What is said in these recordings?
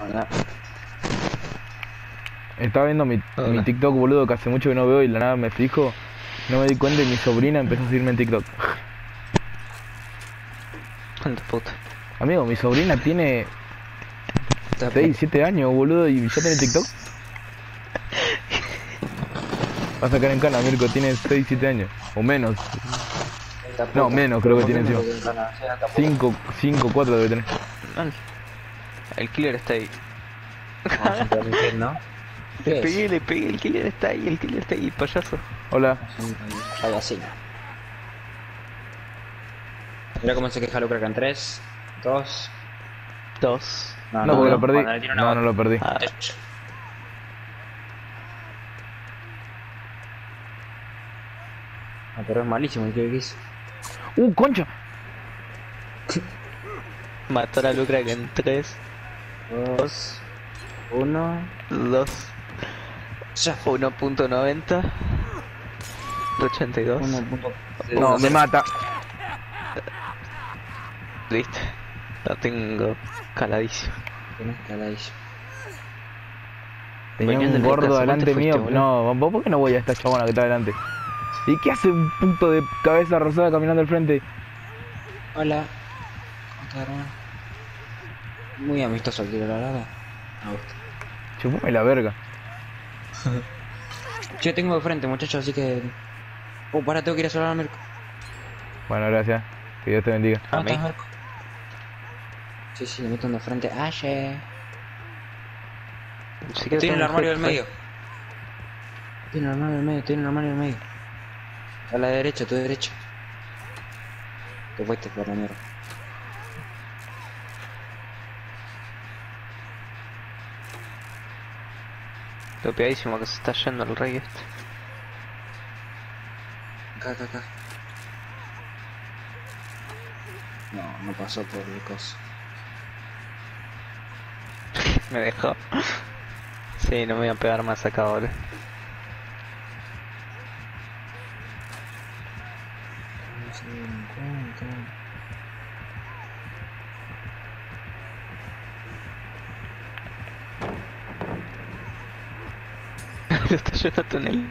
Hola. Estaba viendo mi TikTok, boludo, que hace mucho que no veo y de la nada me fijo. No me di cuenta y mi sobrina empezó a seguirme en TikTok. ¿Cuánto puto? Amigo, mi sobrina tiene 6, 7 años, boludo, y ya tiene TikTok. Va a sacar en cana, Mirko, tiene 6, 7 años. O menos. No, menos creo que tiene encima. 5, 4 debe tener. El killer está ahí. ¿No? Le pegué, el killer está ahí, payaso. Hola. Algo así. Mira cómo se queja Lucra en 3, 2, 2. No, porque lo perdí. No lo perdí. Ah, pero es malísimo el que hizo. Concha. Mató a Lucra en 3, 2, 1, 2. Ya. 1.90 82 1. No, me mata. Listo. La tengo caladísimo. Tienes caladísimo. Tenía un gordo delante mío. No, vos por qué no voy a esta chabona que está delante. ¿Y qué hace un punto de cabeza rosada caminando al frente? Hola. Muy amistoso el tiro, la verdad. Me gusta. Chupame la verga. Yo tengo de frente, muchachos, así que... para, tengo que ir a saludar a Mirko. Bueno, gracias. Que Dios te bendiga. ¿A mí? Sí, le meto de frente. ¡Aye! Tiene el armario del medio. Tiene el armario del medio. A la derecha, tu derecha. Te fuiste por la mierda. Lo pegadísimo que se está yendo el rey este. Acá. No pasó por el coso. Me dejó. Sí, no me voy a pegar más acá ahora. Lo está llorando en el...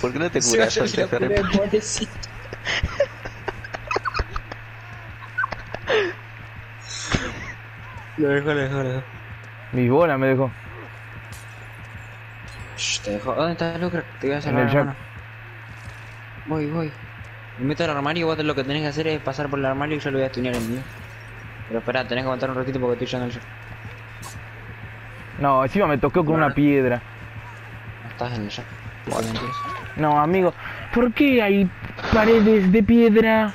¿Por qué no te curas antes de repartir? Lo dejó. Mi bola me dejó. Shh, te dejó. ¿Dónde está Lucra? Te voy a hacer la mano. Voy. Me meto al armario y vos lo que tenés que hacer es pasar por el armario y yo lo voy a estunear en mí. Pero esperá, tenés que aguantar un ratito porque estoy yendo al... No, encima me tocó con una piedra. ¿Estás en el shop? No, amigo, ¿por qué hay paredes de piedra?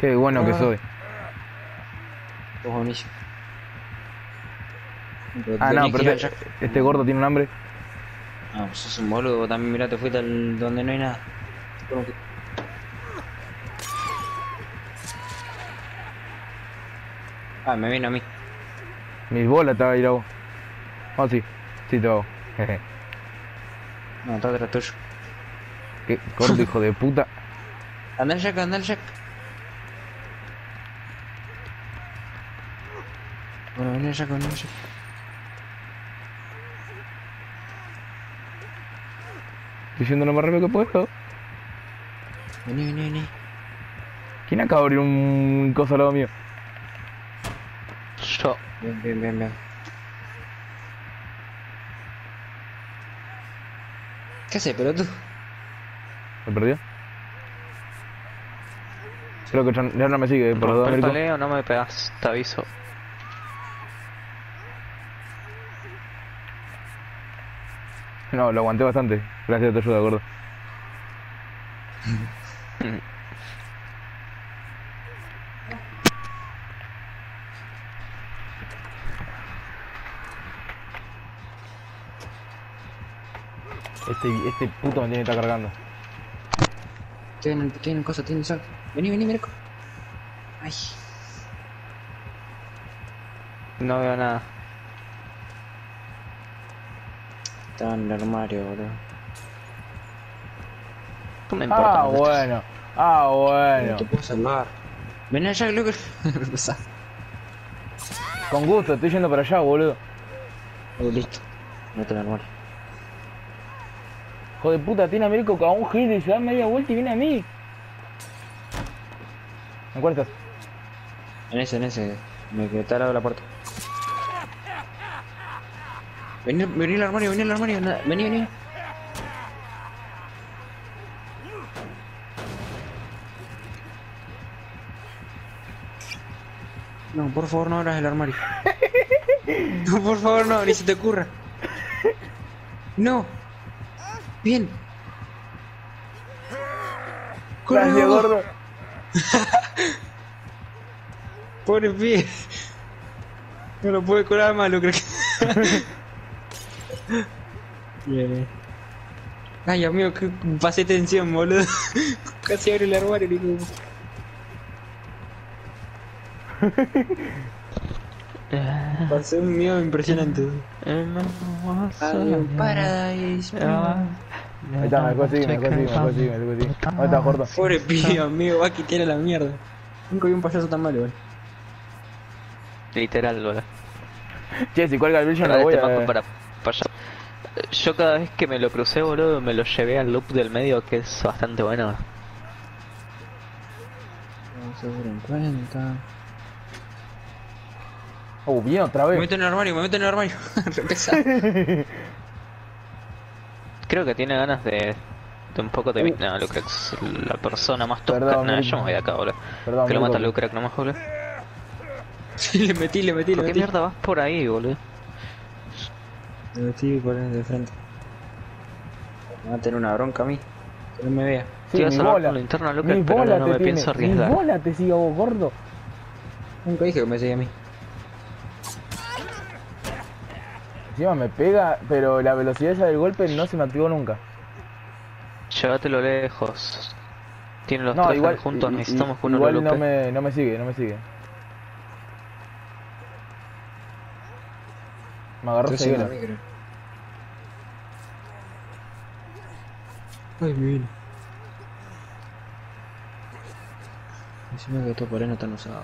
Qué bueno que soy. Qué buenísimo. No, pero este gordo tiene un hambre. No, pues sos un boludo, también mirá, te fuiste al donde no hay nada. Ah, me vino a mí. Mis bolas te va a ir a vos. Oh, sí te va a vos. No, está atrás tuyo. Qué corto, hijo de puta. Andá el Jack. Bueno, vení el Jack. Estoy yendo lo más rápido que puedo. Vení. ¿Quién acaba de abrir un coso al lado mío? Bien. ¿Qué haces, pelotudo? ¿Se perdió? Creo que ya no me sigue, por lo menos. No, no me pegas, te aviso. No, lo aguanté bastante. Gracias a tu ayuda, gordo. Este puto me tiene que estar cargando. Tienen cosas, tienen sal. Vení, Mirko. Ay. No veo nada. Está en el armario, boludo. Capcom no importa. Ah, bueno. Ah, bueno. No te puedo salvar. Ven allá, creo que... Con gusto, estoy yendo para allá, boludo. Listo. No te me muero. Hijo de puta, tiene a Mirko con un hit y se da media vuelta y viene a mí. ¿En cuál estás? En ese. Me quedé al lado de la puerta. Vení al armario, vení. No, por favor no abras el armario. No, por favor no, ni se te ocurra. No. Bien. Gracias, gordo. Pobre pie. No lo puede curar más, lo creo que... Bien. Ay, amigo, que pasé tensión, boludo. Casi abre el armario, digo. Pasé un miedo impresionante. Paradise. Ahí está, me consigue. Ahí está, corto. Pobre pío, amigo, va a quitar a la mierda. Nunca vi un payaso tan malo, boludo. Literal, boludo. Che, si cuelga el brillo no voy a... Yo cada vez que me lo crucé, boludo, me lo llevé al loop del medio, que es bastante bueno. Vamos a ver en cuenta. Oh, bien, otra vez. Me meto en el armario. Creo que tiene ganas de un poco de... No, Lucrack es la persona más tosca. Perdón, nah, yo me voy de acá, boludo. Perdón, que lo mata Lucrack nomás, boludo. Sí, le metí. ¿Por qué mierda vas por ahí, boludo? Le metí por ahí de frente. Me va a tener una bronca a mí. Que no me vea. Sí, te vas a hablar con la interna, Lucrack, pero no me pienso arriesgar. Mi bola te sigue a vos, gordo. Nunca dije que me sigue a mí. Encima me pega, pero la velocidad esa del golpe no se me activó nunca. Llévatelo lejos. Tienen los tres igual, juntos, necesitamos que uno lo lupe. No me sigue. Me agarró seguido. Ay, mi vida. Encima que estos paredes no están usados.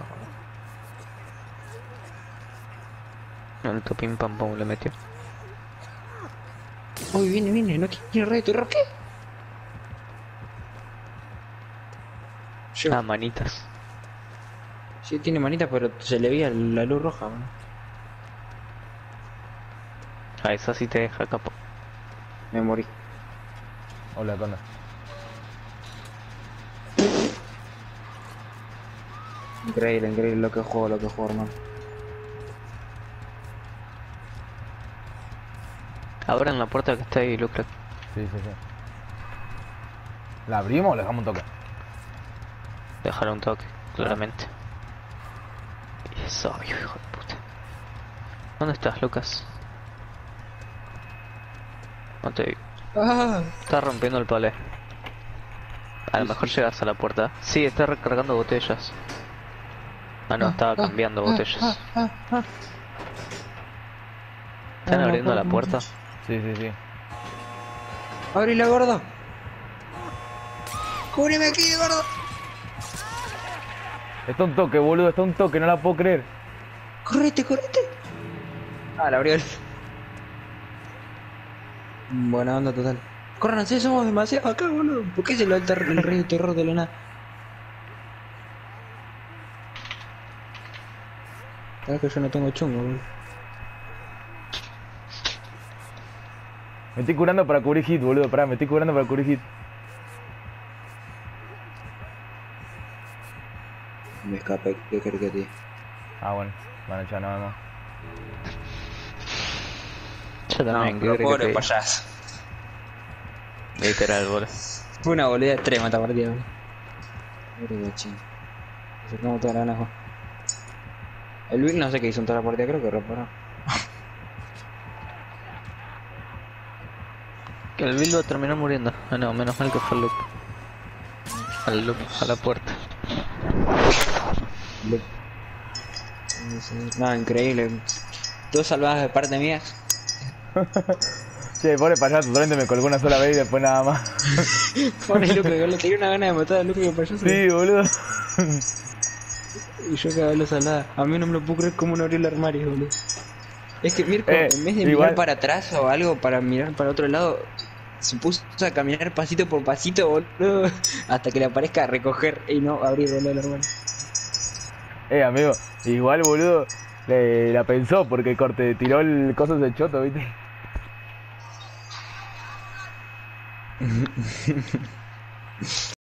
El topín pam pam le metió. Uy, viene, no tiene reto, ¿roque? Ah, manitas. Sí, tiene manitas, pero se le veía la luz roja, ¿no? Ah, esa sí te deja, capo. Me morí. Hola, Cona. Increíble lo que juego, hermano. Abran la puerta que está ahí, Lucrack. Sí. ¿La abrimos o le dejamos un toque? Dejar un toque, claramente. Es obvio, hijo de puta. ¿Dónde estás, Lucas? No te digo. Está rompiendo el palé. A lo mejor llegas a la puerta. Sí, está recargando botellas. Ah, no, estaba cambiando botellas. ¿Están abriendo la puerta? Sí. ¡Abrila, gordo! ¡Cúbreme aquí, gordo! Está un toque, boludo, no la puedo creer. ¡Correte! Ah, la abrió él. Buena onda total. Corran, si somos demasiado acá, boludo. ¿Por qué se lo alta el rey de terror de la nada? Sabes que yo no tengo chungo, boludo. Me estoy curando para cubrir hit, boludo. Me escapé, yo creo que ti. Ah, bueno, ya nada más. También, no, pobre payaso. Literal, boludo. Fue una bolida extrema esta partida, boludo. Pobre chino. Se tomó toda la gana. El Will no sé qué hizo en toda la partida, creo que reparó. Que el Will va a terminar muriendo. Ah, no, menos mal que fue al loop. A la puerta. No, increíble. Dos salvadas de parte mía. Che, pobre payaso, solamente me colgó una sola vez y después nada más. Pobre Lucro, le tenía una gana de matar a Lucro payaso. Sí, boludo. Y yo cagaba la salada. A mí no me lo puedo creer cómo no abrió el armario, boludo. Es que Mirko, en vez de mirar para atrás o algo, para mirar para otro lado, se puso a caminar pasito por pasito, boludo, hasta que le aparezca a recoger y no abrir, boludo, el armario. Amigo, igual, boludo, la pensó porque corte, tiró el coso de choto, ¿viste?